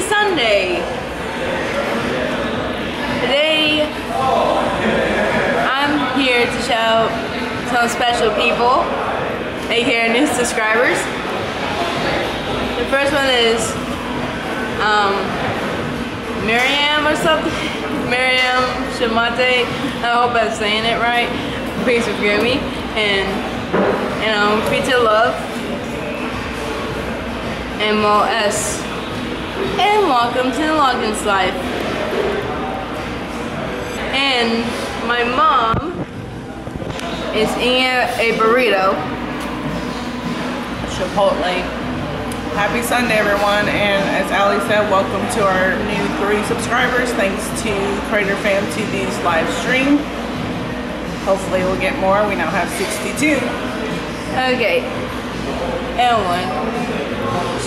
Happy Sunday! Today, I'm here to show some special people, right here, new subscribers. The first one is Miriam or something. Miriam Shimate. I hope I'm saying it right. Please forgive me. And Peter Love M O S. And welcome to the Loggins life. And my mom is eating a burrito. Chipotle. Happy Sunday, everyone, and as Ali said, welcome to our new 3 subscribers. Thanks to Crater Fam TV's live stream. Hopefully we'll get more. We now have 62. Okay.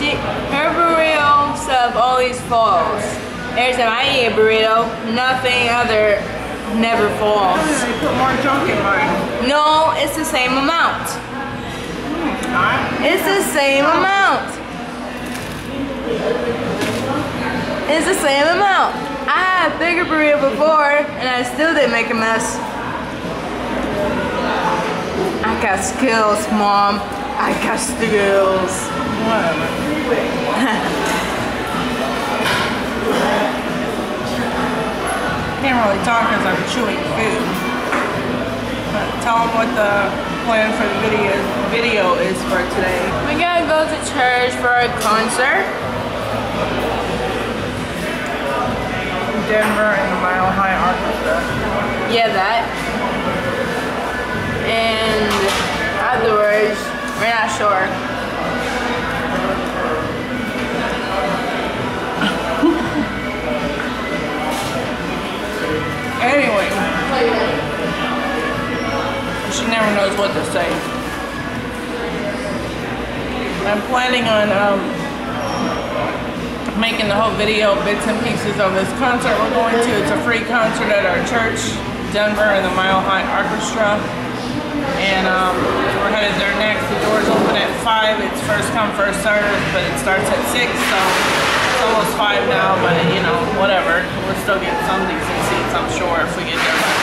Her burrito stuff always falls. Every time I eat a burrito, nothing other never falls. They put more junk in mine. No, it's the same amount. It's the same amount. It's the same amount. I had a bigger burrito before and I still didn't make a mess. I got skills, Mom. I got skills. Can't really talk because I'm chewing food. But tell them what the plan for the video is for today. We gotta go to church for a concert. Denver and the Mile High Orchestra. Yeah, that. And afterwards, we're not sure. Anyway, she never knows what to say. I'm planning on making the whole video bits and pieces of this concert we're going to. It's a free concert at our church, Denver and the Mile High Orchestra. And we're headed there next. The doors open at 5. It's first come, first served, but it starts at 6, so it's almost 5 now, but you know, whatever. We'll still get some decent seats, I'm sure, if we get there by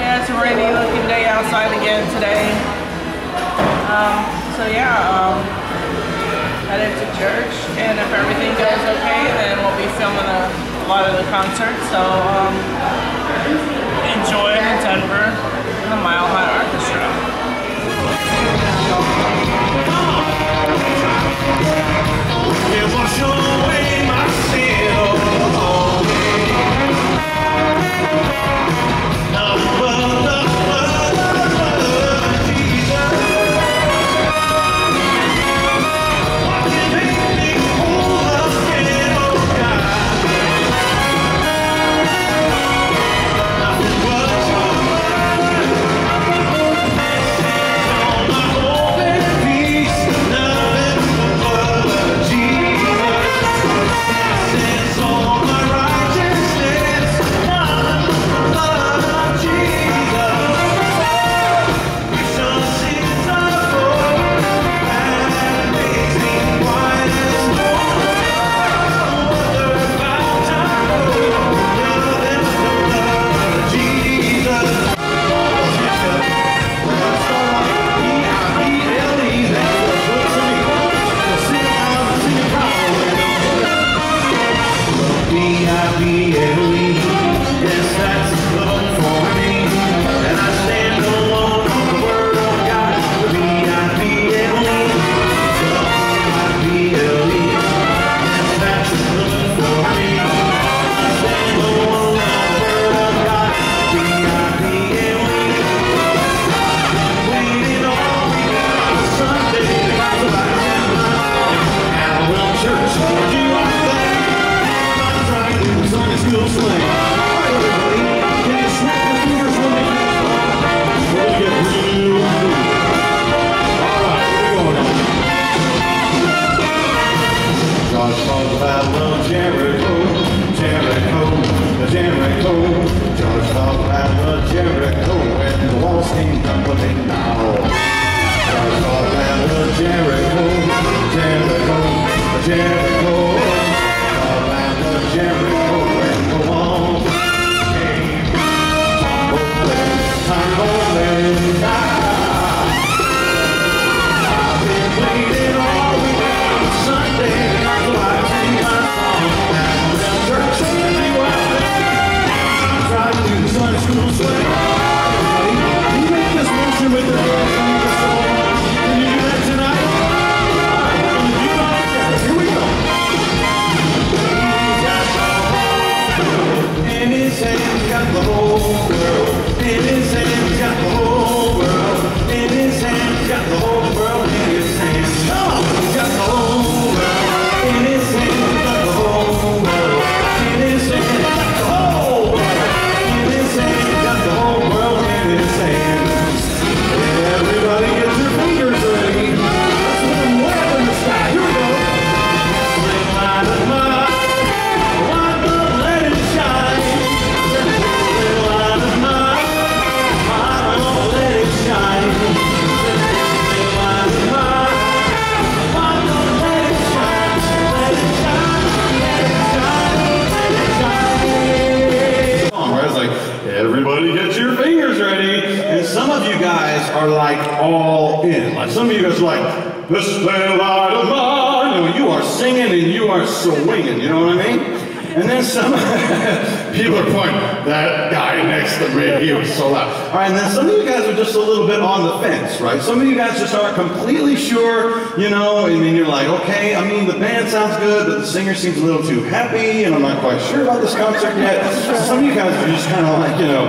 5:30. Yeah, it's a rainy looking day outside again today. Headed to church, and if everything goes okay, then we'll be filming a lot of the concert, so enjoy the Denver and the Mile High Orchestra. It will show away my sin. in. Like some of you guys are like, this little light of mine. You know, you are singing and you are swinging, you know what I mean? And then some people are pointing, that guy next to me, he was so loud. All right, and then some of you guys are just a little bit on the fence, right? Some of you guys just aren't completely sure, you know, I mean, you're like, okay, I mean, the band sounds good, but the singer seems a little too happy, and I'm not quite sure about this concert yet. Some of you guys are just kind of like, you know,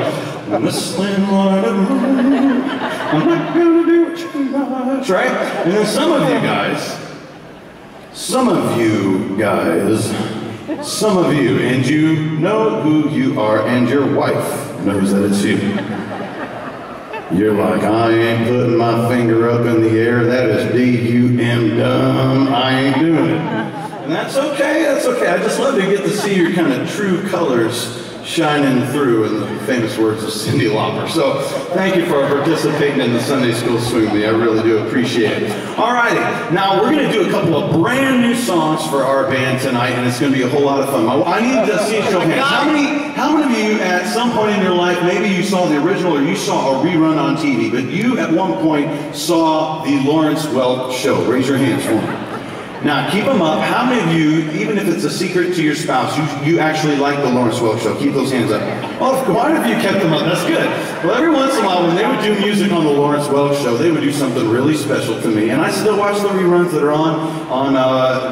whistling light of mine, I'm not gonna do too much, right? And then some of you, and you know who you are, and your wife knows that it's you. You're like, I ain't putting my finger up in the air, that is D-U-M, dumb, I ain't doing it. And that's okay, I just love to get to see your kind of true colors shining through in the famous words of Cindy Lopper. So thank you for participating in the Sunday School Swing Meet. I really do appreciate it. Alrighty, now we're going to do a couple of brand new songs for our band tonight, and it's going to be a whole lot of fun. I need to see a show of hands. How many of you at some point in your life, maybe you saw the original or you saw a rerun on TV, but you at one point saw the Lawrence Welk show? Raise your hands for me. Now, keep them up. How many of you, even if it's a secret to your spouse, you actually like the Lawrence Welk show? Keep those hands up. Oh, quite a few kept them up. That's good. Well, every once in a while, when they would do music on the Lawrence Welk show, they would do something really special to me. And I still watch the reruns that are on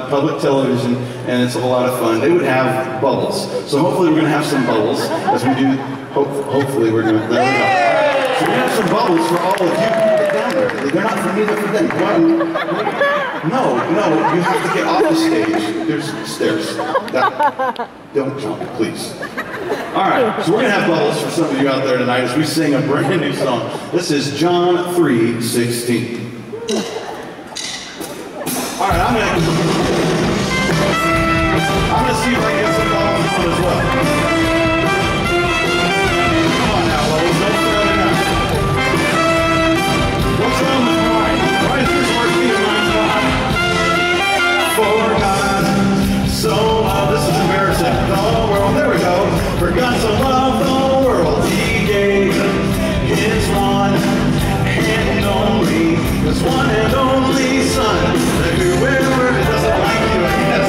public television, and it's a lot of fun. They would have bubbles. So hopefully we're going to have some bubbles as we do. Hopefully we're going to. There we go. So we have some bubbles for all of you. Get down there. They're not for me, they're for them. One. No, no, you have to get off the stage. There's stairs. Don't jump, please. All right, so we're going to have bubbles for some of you out there tonight as we sing a brand new song. This is John 3:16. All right, I'm going to see if I can get some bubbles on as well. Come on now, bubbles. Don't throw it out. What's wrong with mine? Why is this working in mine? For God so loved, this is embarrassing, the world, there we go. For God so loved the world, he gave his one and only, his one and only son, that whoever doesn't like you, I guess,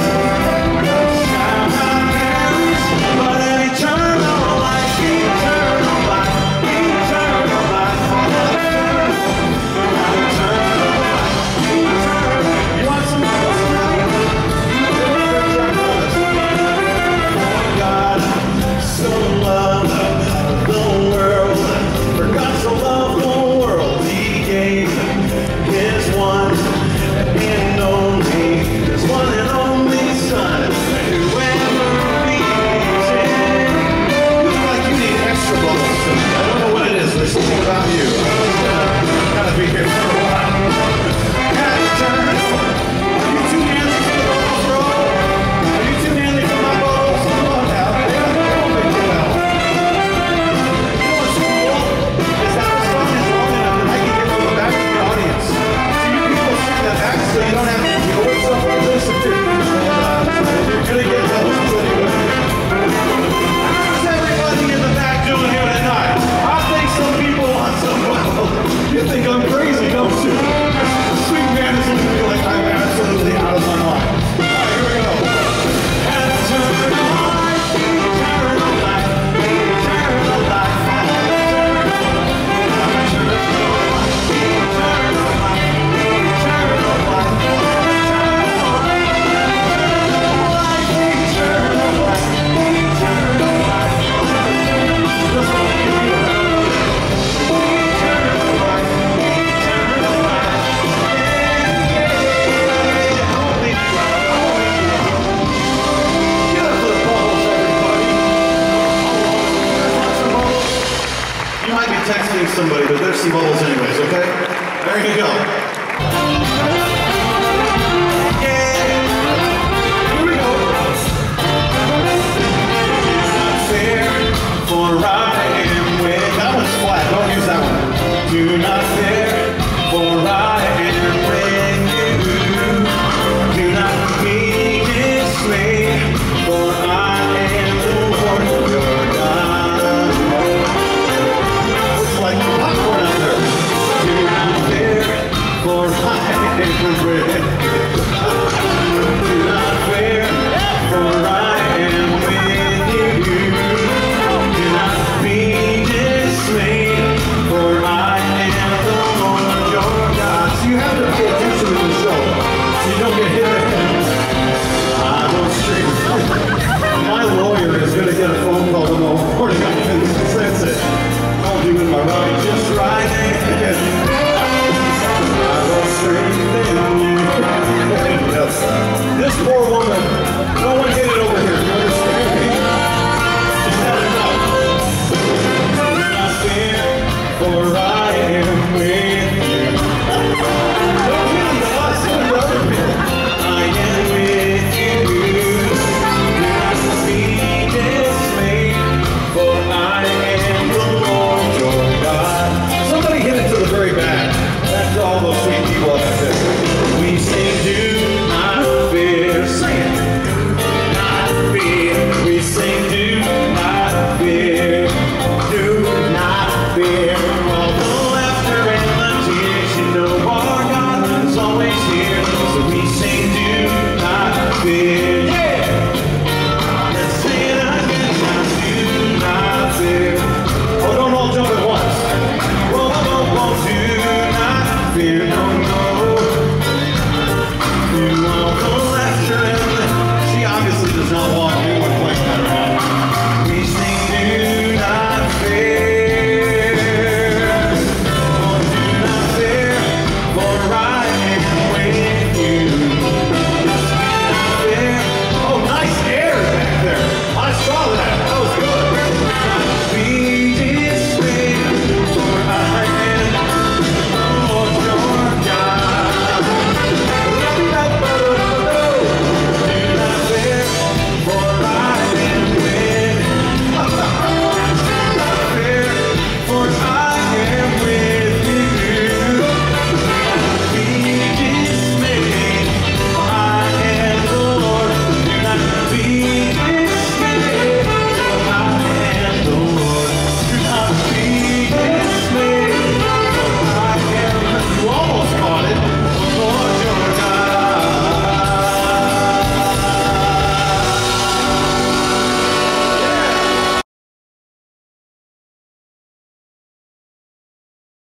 shall not perish, but an eternal life, eternal life, eternal life. Popcorn out there.